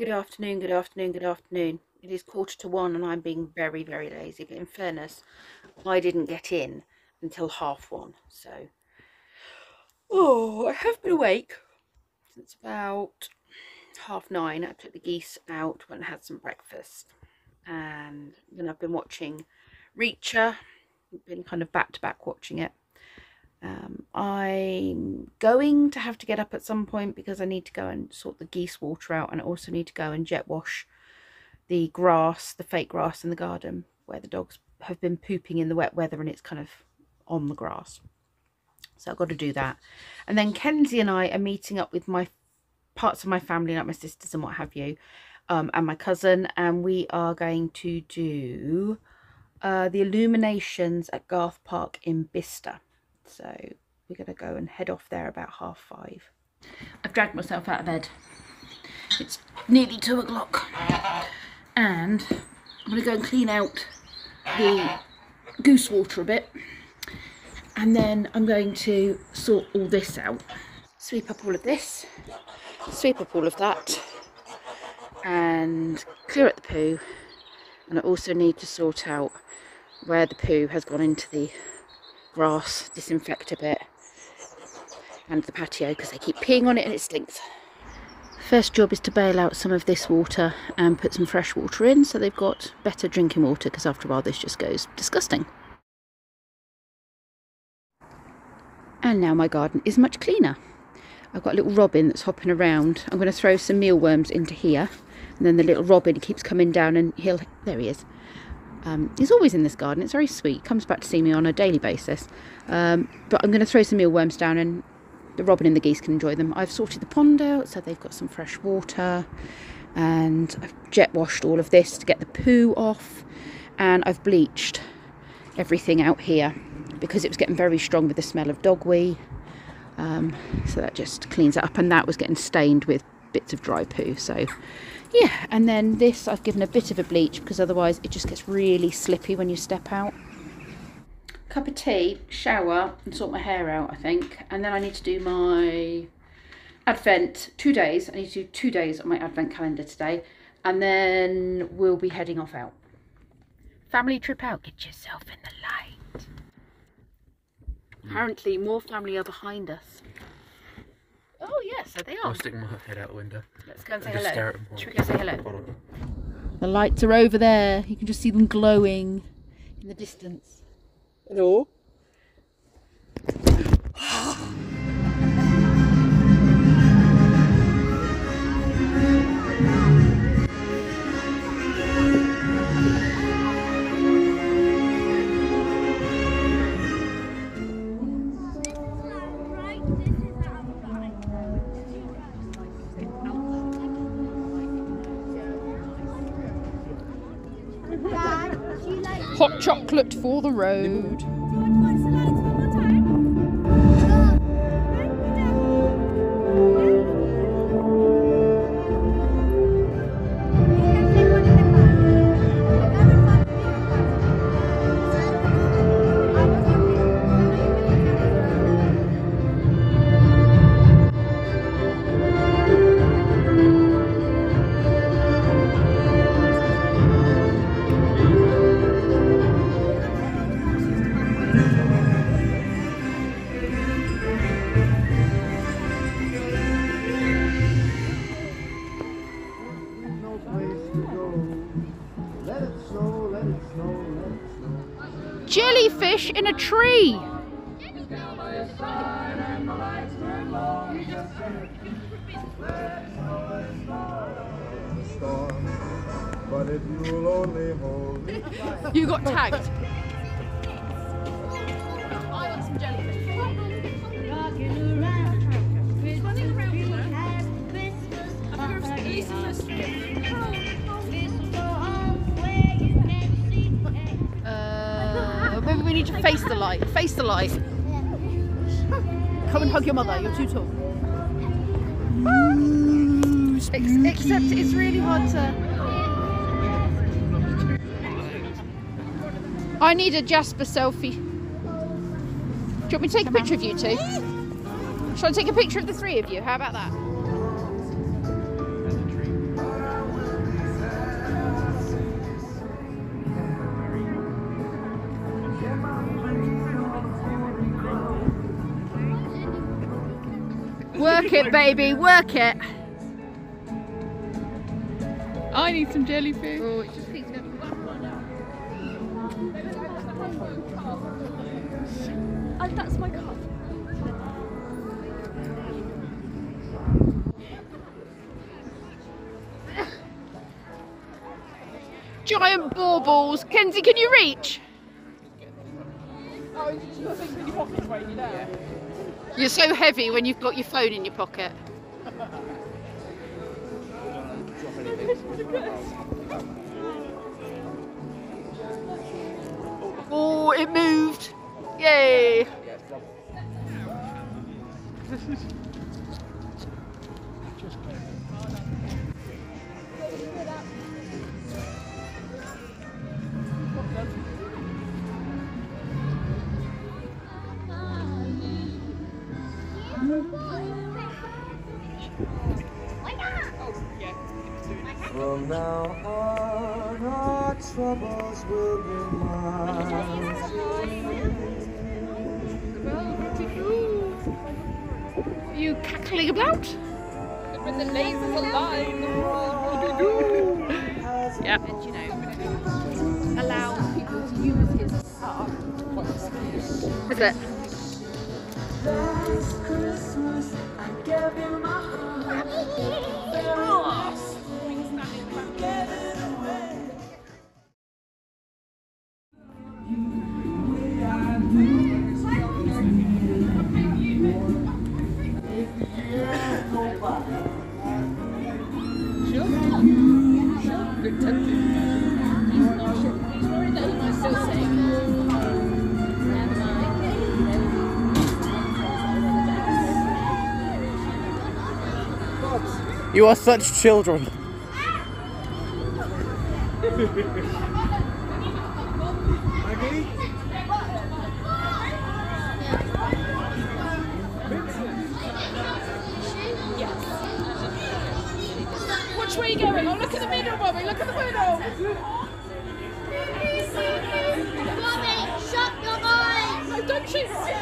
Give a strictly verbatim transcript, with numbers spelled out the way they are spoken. Good afternoon, good afternoon, good afternoon. It is quarter to one and I'm being very, very lazy. But in fairness, I didn't get in until half one. So, oh, I have been awake since about half nine. I took the geese out, went and had some breakfast. And then I've been watching Reacher. I've been kind of back to back watching it. Um, I'm going to have to get up at some point because I need to go and sort the geese water out, and I also need to go and jet wash the grass, the fake grass in the garden where the dogs have been pooping in the wet weather and it's kind of on the grass. So I've got to do that. And then Kenzie and I are meeting up with my parts of my family, like my sisters and what have you, um, and my cousin, and we are going to do uh, the illuminations at Garth Park in Bicester. So we're going to go and head off there about half five. I've dragged myself out of bed. It's nearly two o'clock. And I'm going to go and clean out the goose water a bit. And then I'm going to sort all this out. Sweep up all of this. Sweep up all of that. And clear up the poo. And I also need to sort out where the poo has gone into the grass, disinfect a bit, and the patio, because they keep peeing on it and it stinks. First job is to bail out some of this water and put some fresh water in so they've got better drinking water, because after a while this just goes disgusting. And now my garden is much cleaner. I've got a little robin that's hopping around. I'm going to throw some mealworms into here, and then the little robin keeps coming down and he'll, there he is. Um, he's always in this garden, it's very sweet, comes back to see me on a daily basis. Um, but I'm going to throw some mealworms down and the robin and the geese can enjoy them. I've sorted the pond out so they've got some fresh water, and I've jet washed all of this to get the poo off, and I've bleached everything out here because it was getting very strong with the smell of dog wee. Um, so that just cleans it up, and that was getting stained with bits of dry poo, so yeah. And then this I've given a bit of a bleach because otherwise it just gets really slippy when you step out. Cup of tea, shower and sort my hair out, I think, and then I need to do my advent two days. I need to do two days on my advent calendar today, and then we'll be heading off out. Family trip out, get yourself in the light. Apparently more family are behind us. Oh yes, yeah, so they are. I'm sticking my head out the window. Let's go and say hello. Should we go say hello? The lights are over there. You can just see them glowing in the distance. Hello. Hot chocolate for the road. Jellyfish in a tree. You got tagged. I want some jellyfish. We need to face the light. Face the light. Come and hug your mother. You're too tall. Ooh, except it's really hard to. I need a Jasper selfie. Do you want me to take a picture of you two? Shall I take a picture of the three of you? How about that? Work it, baby, work it. I need some jellyfish. Oh, it just keeps going. Oh, that's my car. Giant baubles. Kenzie, can you reach? Oh, your thing's in your pocket right there. You're so heavy when you've got your phone in your pocket. Oh, it moved. Yay. From now on, our troubles will be mine. Are you cackling about? When the lasers align, the world will be good. Yeah. And you know, allow people to use his art. Is it? Last Christmas, I gave him my heart. You are such children. Which way are you going? Oh, look at the middle, Bobby. Look at the middle. Bobby, shut your eyes. No, don't shoot.